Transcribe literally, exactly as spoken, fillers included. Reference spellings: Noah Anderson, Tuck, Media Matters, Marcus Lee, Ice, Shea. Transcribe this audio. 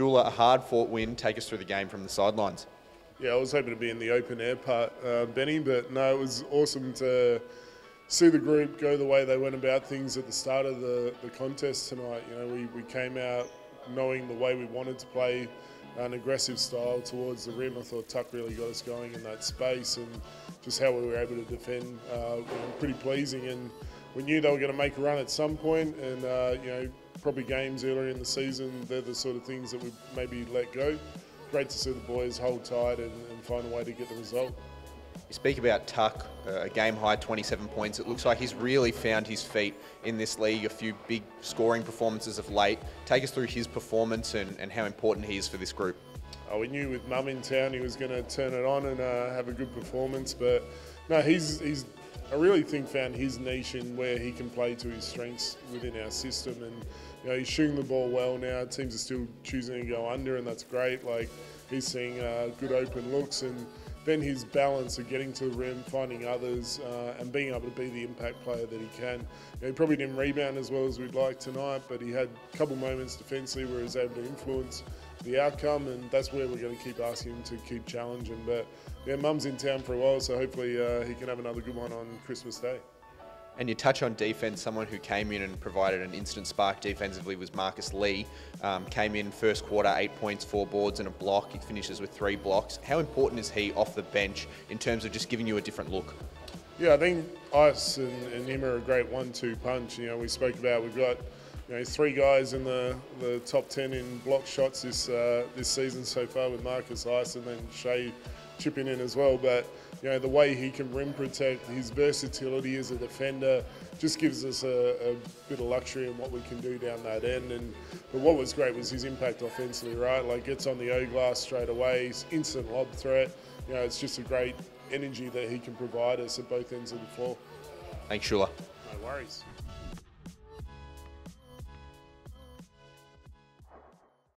Shula, a hard-fought win. Take us through the game from the sidelines. Yeah, I was hoping to be in the open-air part, uh, Benny, but no, it was awesome to see the group go the way they went about things at the start of the, the contest tonight. You know, we, we came out knowing the way we wanted to play, an aggressive style towards the rim. I thought Tuck really got us going in that space, and just how we were able to defend uh, was pretty pleasing. And we knew they were going to make a run at some point, and uh, you know, probably games earlier in the season, they're the sort of things that we maybe let go. Great to see the boys hold tight and, and find a way to get the result. You speak about Tuck, a uh, game-high twenty-seven points. It looks like he's really found his feet in this league, a few big scoring performances of late. Take us through his performance and, and how important he is for this group. Oh, we knew with Mum in town he was going to turn it on and uh, have a good performance, but no, he's, he's, I really think, found his niche in where he can play to his strengths within our system. And you know, he's shooting the ball well now. Teams are still choosing to go under, and that's great. Like, he's seeing uh, good open looks, and then his balance of getting to the rim, finding others, uh, and being able to be the impact player that he can. You know, he probably didn't rebound as well as we'd like tonight, but he had a couple moments defensively where he was able to influence the outcome, and that's where we're going to keep asking him to keep challenging. But yeah, Mum's in town for a while, so hopefully uh, he can have another good one on Christmas Day. And you touch on defence. Someone who came in and provided an instant spark defensively was Marcus Lee. Um, came in first quarter, eight points, four boards and a block. He finishes with three blocks. How important is he off the bench in terms of just giving you a different look? Yeah, I think Ice and, and him are a great one two punch. You know, we spoke about, we've got you know, three guys in the, the top ten in block shots this uh, this season so far, with Marcus, Ice, and then Shea chipping in as well. But you know, the way he can rim protect, his versatility as a defender, just gives us a, a bit of luxury in what we can do down that end. And but what was great was his impact offensively, right? Like, gets on the O glass straight away, instant lob threat. You know, it's just a great energy that he can provide us at both ends of the floor. Thanks, Shula. No worries.